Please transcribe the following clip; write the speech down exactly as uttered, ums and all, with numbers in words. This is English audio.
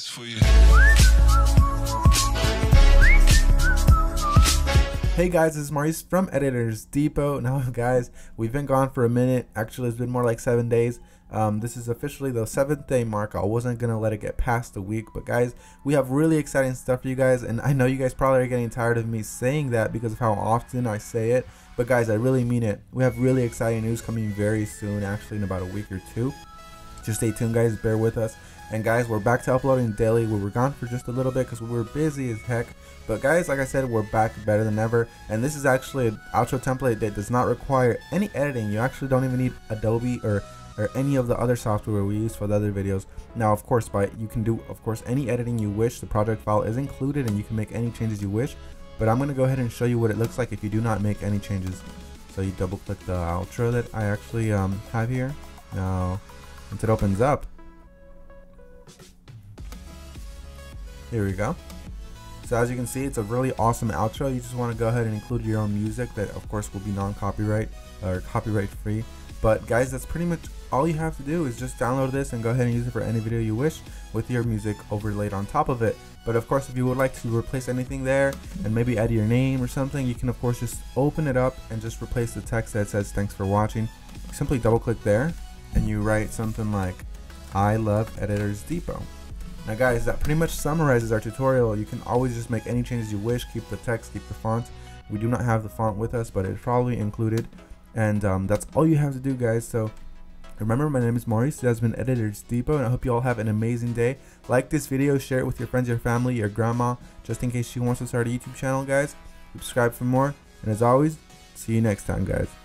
this for you. Hey guys, this is Maurice from Editors Depot. Now guys, we've been gone for a minute. Actually, it's been more like seven days. Um, this is officially the seventh day mark. I wasn't gonna let it get past the week, but guys, we have really exciting stuff for you guys, and I know you guys probably are getting tired of me saying that because of how often I say it, but guys, I really mean it. We have really exciting news coming very soon, actually in about a week or two. Just stay tuned guys, bear with us. And guys, we're back to uploading daily. We were gone for just a little bit because we were busy as heck. But guys, like I said, we're back better than ever. And this is actually an outro template that does not require any editing. You actually don't even need Adobe or, or any of the other software we use for the other videos. Now, of course, by you can do, of course, any editing you wish. The project file is included and you can make any changes you wish. But I'm going to go ahead and show you what it looks like if you do not make any changes. So you double click the outro that I actually um, have here. Now, once it opens up, here we go. So as you can see, it's a really awesome outro. You just want to go ahead and include your own music that of course will be non-copyright or copyright free. But guys, that's pretty much all you have to do is just download this and go ahead and use it for any video you wish with your music overlaid on top of it. But of course, if you would like to replace anything there and maybe add your name or something, you can of course just open it up and just replace the text that says thanks for watching. Simply double click there and you write something like I love Editors Depot. Now guys, that pretty much summarizes our tutorial. You can always just make any changes you wish, keep the text, keep the font. We do not have the font with us, but it's probably included. And um, that's all you have to do guys. So remember, my name is Maurice, this has been Editors Depot, and I hope you all have an amazing day. Like this video, share it with your friends, your family, your grandma, just in case she wants to start a YouTube channel guys. Subscribe for more, and as always, see you next time guys.